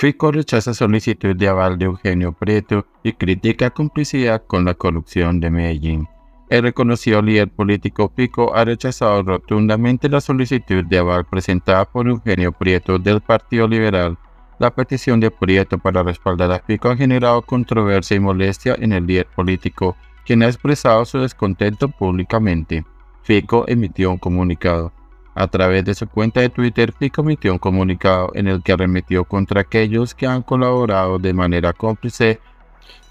Fico rechaza solicitud de aval de Eugenio Prieto y critica complicidad con la corrupción de Medellín. El reconocido líder político Fico ha rechazado rotundamente la solicitud de aval presentada por Eugenio Prieto del Partido Liberal. La petición de Prieto para respaldar a Fico ha generado controversia y molestia en el líder político, quien ha expresado su descontento públicamente. Fico emitió un comunicado. A través de su cuenta de Twitter, Fico emitió un comunicado en el que arremetió contra aquellos que han colaborado de manera cómplice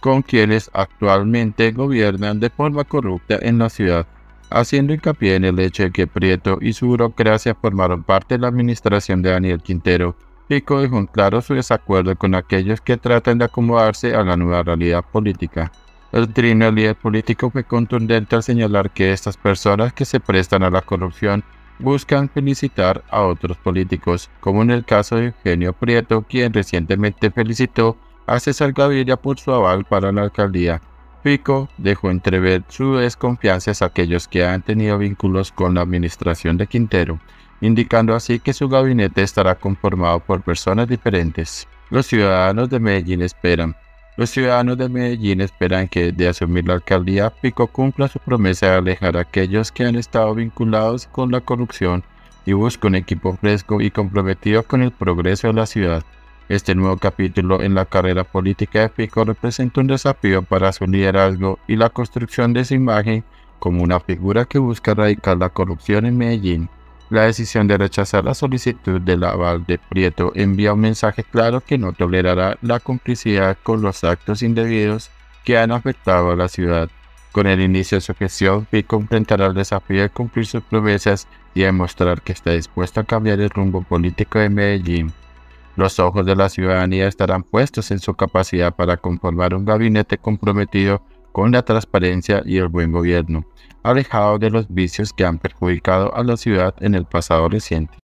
con quienes actualmente gobiernan de forma corrupta en la ciudad, haciendo hincapié en el hecho de que Prieto y su burocracia formaron parte de la administración de Daniel Quintero. Fico dejó en claro su desacuerdo con aquellos que tratan de acomodarse a la nueva realidad política. El trino del líder político fue contundente al señalar que estas personas que se prestan a la corrupción buscan felicitar a otros políticos, como en el caso de Eugenio Prieto, quien recientemente felicitó a César Gaviria por su aval para la alcaldía. Fico dejó entrever su desconfianza hacia aquellos que han tenido vínculos con la administración de Quintero, indicando así que su gabinete estará conformado por personas diferentes. Los ciudadanos de Medellín esperan que, de asumir la alcaldía, Fico cumpla su promesa de alejar a aquellos que han estado vinculados con la corrupción y busque un equipo fresco y comprometido con el progreso de la ciudad. Este nuevo capítulo en la carrera política de Fico representa un desafío para su liderazgo y la construcción de su imagen como una figura que busca erradicar la corrupción en Medellín. La decisión de rechazar la solicitud del aval de Prieto envía un mensaje claro que no tolerará la complicidad con los actos indebidos que han afectado a la ciudad. Con el inicio de su gestión, Fico enfrentará el desafío de cumplir sus promesas y demostrar que está dispuesto a cambiar el rumbo político de Medellín. Los ojos de la ciudadanía estarán puestos en su capacidad para conformar un gabinete comprometido con la transparencia y el buen gobierno, alejado de los vicios que han perjudicado a la ciudad en el pasado reciente.